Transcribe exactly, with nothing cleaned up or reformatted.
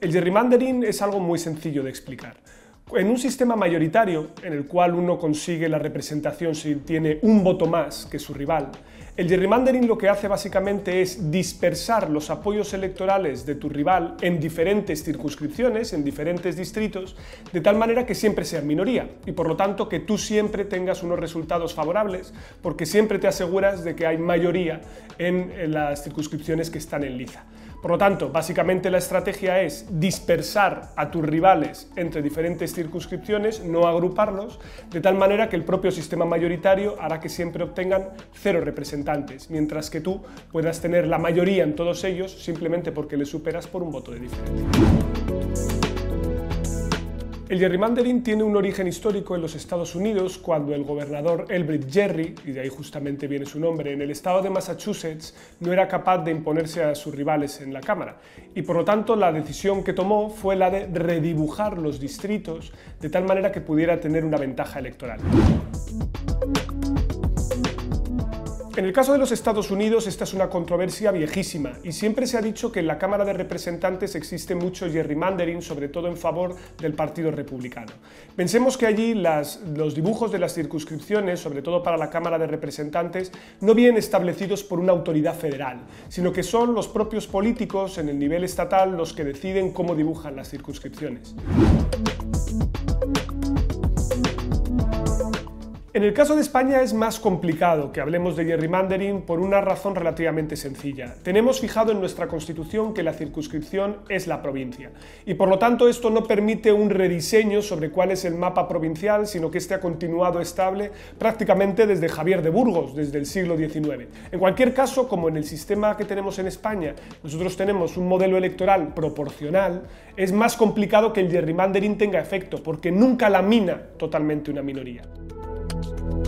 El gerrymandering es algo muy sencillo de explicar. En un sistema mayoritario, en el cual uno consigue la representación si tiene un voto más que su rival, el gerrymandering lo que hace básicamente es dispersar los apoyos electorales de tu rival en diferentes circunscripciones, en diferentes distritos, de tal manera que siempre sean minoría y por lo tanto que tú siempre tengas unos resultados favorables porque siempre te aseguras de que hay mayoría en las circunscripciones que están en liza. Por lo tanto, básicamente la estrategia es dispersar a tus rivales entre diferentes circunscripciones, no agruparlos, de tal manera que el propio sistema mayoritario hará que siempre obtengan cero representantes, mientras que tú puedas tener la mayoría en todos ellos simplemente porque les superas por un voto de diferencia. El gerrymandering tiene un origen histórico en los Estados Unidos cuando el gobernador Elbridge Gerry, y de ahí justamente viene su nombre, en el estado de Massachusetts no era capaz de imponerse a sus rivales en la Cámara y por lo tanto la decisión que tomó fue la de redibujar los distritos de tal manera que pudiera tener una ventaja electoral. En el caso de los Estados Unidos, esta es una controversia viejísima y siempre se ha dicho que en la Cámara de Representantes existe mucho gerrymandering, sobre todo en favor del Partido Republicano. Pensemos que allí las, los dibujos de las circunscripciones, sobre todo para la Cámara de Representantes, no vienen establecidos por una autoridad federal, sino que son los propios políticos en el nivel estatal los que deciden cómo dibujan las circunscripciones. En el caso de España es más complicado que hablemos de gerrymandering por una razón relativamente sencilla. Tenemos fijado en nuestra Constitución que la circunscripción es la provincia y por lo tanto esto no permite un rediseño sobre cuál es el mapa provincial, sino que este ha continuado estable prácticamente desde Javier de Burgos, desde el siglo diecinueve. En cualquier caso, como en el sistema que tenemos en España, nosotros tenemos un modelo electoral proporcional, es más complicado que el gerrymandering tenga efecto porque nunca lamina totalmente una minoría. Thank you.